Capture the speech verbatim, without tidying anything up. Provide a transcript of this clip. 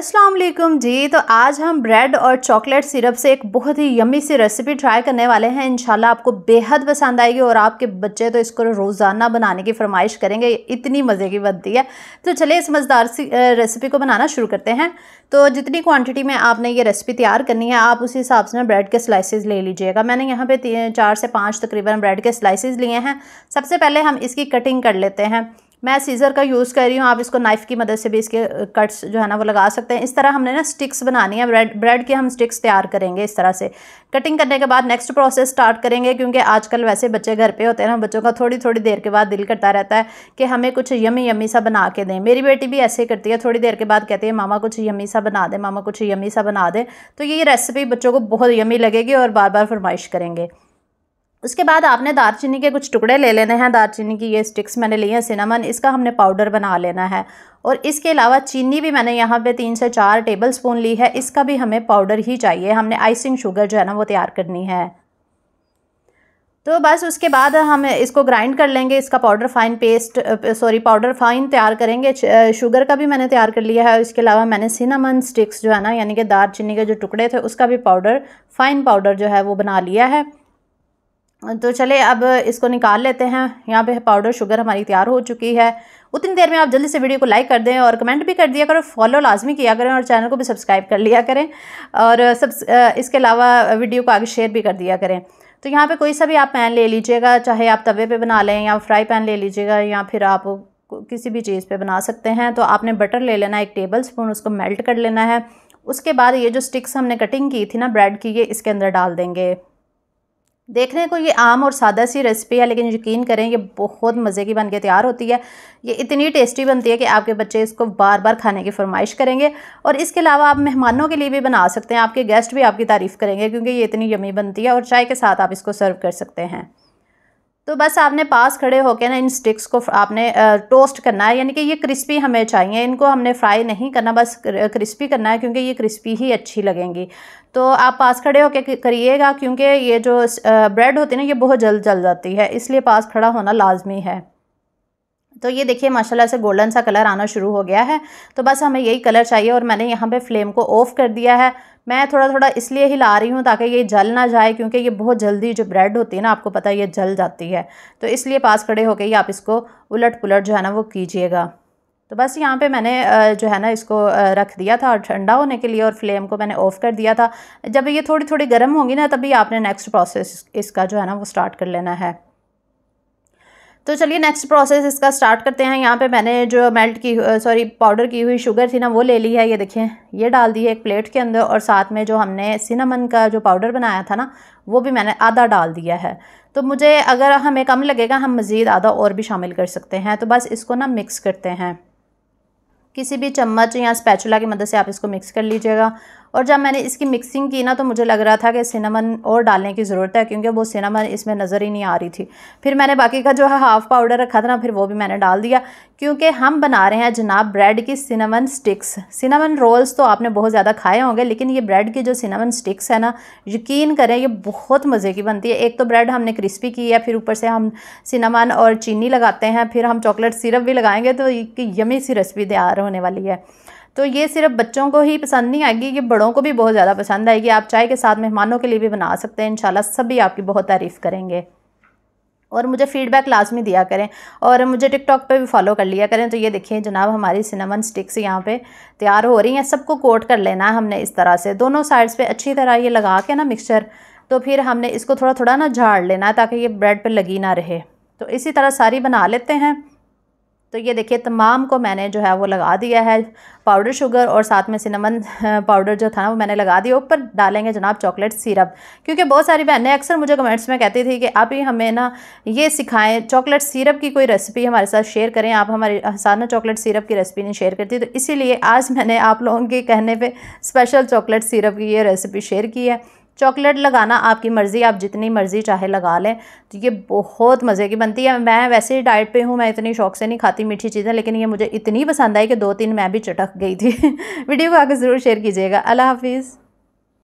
अस्सलाम वालेकुम जी। तो आज हम ब्रेड और चॉकलेट सिरप से एक बहुत ही यम्मी सी रेसिपी ट्राई करने वाले हैं। इंशाल्लाह आपको बेहद पसंद आएगी और आपके बच्चे तो इसको रोज़ाना बनाने की फरमाइश करेंगे, इतनी मज़े की बनती है। तो चलिए इस मज़ेदार सी रेसिपी को बनाना शुरू करते हैं। तो जितनी क्वांटिटी में आपने ये रेसिपी तैयार करनी है आप उसी हिसाब से ब्रेड के स्लाइसेस ले लीजिएगा। मैंने यहाँ पर चार से पाँच तकरीबन ब्रेड के स्लाइसेस लिए हैं। सबसे पहले हम इसकी कटिंग कर लेते हैं। मैं सीज़र का यूज़ कर रही हूँ, आप इसको नाइफ़ की मदद से भी इसके कट्स जो है ना वो लगा सकते हैं। इस तरह हमने ना स्टिक्स बनानी है, ब्रेड ब्रेड के हम स्टिक्स तैयार करेंगे। इस तरह से कटिंग करने के बाद नेक्स्ट प्रोसेस स्टार्ट करेंगे, क्योंकि आजकल वैसे बच्चे घर पे होते हैं ना, बच्चों का थोड़ी थोड़ी देर के बाद दिल करता रहता है कि हमें कुछ यमी यमी सा बना के दें। मेरी बेटी भी ऐसे करती है, थोड़ी देर के बाद कहती है मामा कुछ यमी सा बना दें, मामा कुछ यमी सा बना दें। तो ये रेसिपी बच्चों को बहुत यमी लगेगी और बार बार फरमाइश करेंगे। उसके बाद आपने दालचीनी के कुछ टुकड़े ले लेने हैं। दालचीनी की ये स्टिक्स मैंने लिए हैं, सिनेमन, इसका हमने पाउडर बना लेना है। और इसके अलावा चीनी भी मैंने यहाँ पे तीन से चार टेबलस्पून ली है, इसका भी हमें पाउडर ही चाहिए। हमने आइसिंग शुगर जो है ना वो तैयार करनी है। तो बस उसके बाद हम इसको ग्राइंड कर लेंगे, इसका powder fine paste sorry powder fine तैयार करेंगे। शुगर का भी मैंने तैयार कर लिया है। इसके अलावा मैंने सिनेमन स्टिक्स जो है ना यानी कि दालचीनी के जो टुकड़े थे उसका भी पाउडर फाइन पाउडर जो है वो बना लिया है। तो चले अब इसको निकाल लेते हैं। यहाँ पे पाउडर शुगर हमारी तैयार हो चुकी है। उतनी देर में आप जल्दी से वीडियो को लाइक कर दें और कमेंट भी कर दिया करो, फॉलो लाजमी किया करें और चैनल को भी सब्सक्राइब कर लिया करें और सब इसके अलावा वीडियो को आगे शेयर भी कर दिया करें। तो यहाँ पे कोई सा भी आप पैन ले लीजिएगा, चाहे आप तवे पे बना लें या फ्राई पैन ले लीजिएगा या फिर आप किसी भी चीज़ पर बना सकते हैं। तो आपने बटर ले लेना एक टेबल स्पून, उसको मेल्ट कर लेना है। उसके बाद ये जो स्टिक्स हमने कटिंग की थी ना ब्रेड की, ये इसके अंदर डाल देंगे। देखने को ये आम और सादा सी रेसिपी है, लेकिन यकीन करें ये बहुत मज़े की बनके तैयार होती है। ये इतनी टेस्टी बनती है कि आपके बच्चे इसको बार बार खाने की फरमाइश करेंगे। और इसके अलावा आप मेहमानों के लिए भी बना सकते हैं, आपके गेस्ट भी आपकी तारीफ़ करेंगे क्योंकि ये इतनी यमी बनती है। और चाय के साथ आप इसको सर्व कर सकते हैं। तो बस आपने पास खड़े होकर ना इन स्टिक्स को आपने टोस्ट करना है, यानी कि ये क्रिस्पी हमें चाहिए। इनको हमने फ्राई नहीं करना, बस क्रिस्पी करना है क्योंकि ये क्रिस्पी ही अच्छी लगेंगी। तो आप पास खड़े होकर करिएगा, क्योंकि ये जो ब्रेड होती है ना ये बहुत जल्द जल जाती है, इसलिए पास खड़ा होना लाजमी है। तो ये देखिए माशाल्लाह से गोल्डन सा कलर आना शुरू हो गया है। तो बस हमें यही कलर चाहिए और मैंने यहाँ पे फ्लेम को ऑफ़ कर दिया है। मैं थोड़ा थोड़ा इसलिए हिला रही हूँ ताकि ये जल ना जाए, क्योंकि ये बहुत जल्दी जो ब्रेड होती है ना आपको पता है ये जल जाती है। तो इसलिए पास खड़े होकर ही आप इसको उलट पुलट जो है ना वो कीजिएगा। तो बस यहाँ पे मैंने जो है ना इसको रख दिया था और ठंडा होने के लिए, और फ्लेम को मैंने ऑफ़ कर दिया था। जब ये थोड़ी थोड़ी गर्म होगी ना तभी आपने नेक्स्ट प्रोसेस इसका जो है ना वो स्टार्ट कर लेना है। तो चलिए नेक्स्ट प्रोसेस इसका स्टार्ट करते हैं। यहाँ पे मैंने जो मेल्ट की सॉरी पाउडर की हुई शुगर थी ना वो ले ली है, ये देखें ये डाल दी है एक प्लेट के अंदर। और साथ में जो हमने सिनेमन का जो पाउडर बनाया था ना वो भी मैंने आधा डाल दिया है। तो मुझे अगर हमें कम लगेगा हम मज़ीद आधा और भी शामिल कर सकते हैं। तो बस इसको ना मिक्स करते हैं, किसी भी चम्मच या स्पैचुला की मदद से आप इसको मिक्स कर लीजिएगा। और जब मैंने इसकी मिक्सिंग की ना तो मुझे लग रहा था कि सिनेमन और डालने की ज़रूरत है, क्योंकि वो सिनेमन इसमें नज़र ही नहीं आ रही थी। फिर मैंने बाकी का जो है हाफ़ पाउडर रखा था ना फिर वो भी मैंने डाल दिया, क्योंकि हम बना रहे हैं जनाब ब्रेड की सिनेमन स्टिक्स। सिनेमन रोल्स तो आपने बहुत ज़्यादा खाए होंगे, लेकिन ये ब्रेड की जो सिनेमन स्टिक्स है ना यकीन करें ये बहुत मज़े की बनती है। एक तो ब्रेड हमने क्रिस्पी की है, फिर ऊपर से हम सिनेमन और चीनी लगाते हैं, फिर हम चॉकलेट सिरप भी लगाएंगे। तो यमी सी रेसिपी तैयार होने वाली है। तो ये सिर्फ बच्चों को ही पसंद नहीं आएगी, ये बड़ों को भी बहुत ज़्यादा पसंद आएगी। आप चाय के साथ मेहमानों के लिए भी बना सकते हैं, इंशाल्लाह सभी आपकी बहुत तारीफ़ करेंगे। और मुझे फ़ीडबैक लाजमी दिया करें और मुझे टिकटॉक पे भी फॉलो कर लिया करें। तो ये देखिए जनाब हमारी सिनेमन स्टिक्स यहाँ पे तैयार हो रही हैं। सबको कोट कर लेना है हमने इस तरह से, दोनों साइड्स पर अच्छी तरह ये लगा के ना मिक्सचर। तो फिर हमने इसको थोड़ा थोड़ा ना झाड़ लेना है ताकि ये ब्रेड पर लगी ना रहे। तो इसी तरह सारी बना लेते हैं। तो ये देखिए तमाम को मैंने जो है वो लगा दिया है पाउडर शुगर, और साथ में सिनेमन पाउडर जो था ना वो मैंने लगा दिया। ऊपर डालेंगे जनाब चॉकलेट सिरप, क्योंकि बहुत सारी बहनें अक्सर मुझे कमेंट्स में कहती थी कि आप ही हमें ना ये सिखाएं, चॉकलेट सिरप की कोई रेसिपी हमारे साथ शेयर करें। आप हमारे साथ ना चॉकलेट सिरप की रेसिपी नहीं शेयर करती, तो इसीलिए आज मैंने आप लोगों के कहने पर स्पेशल चॉकलेट सिरप की ये रेसिपी शेयर की है। चॉकलेट लगाना आपकी मर्ज़ी, आप जितनी मर्ज़ी चाहे लगा लें। तो ये बहुत मज़े की बनती है। मैं वैसे ही डाइट पे हूँ, मैं इतनी शौक से नहीं खाती मीठी चीज़ें, लेकिन ये मुझे इतनी पसंद आई कि दो तीन मैं भी चटक गई थी। वीडियो को आगे ज़रूर शेयर कीजिएगा। अल्लाह हाफिज़।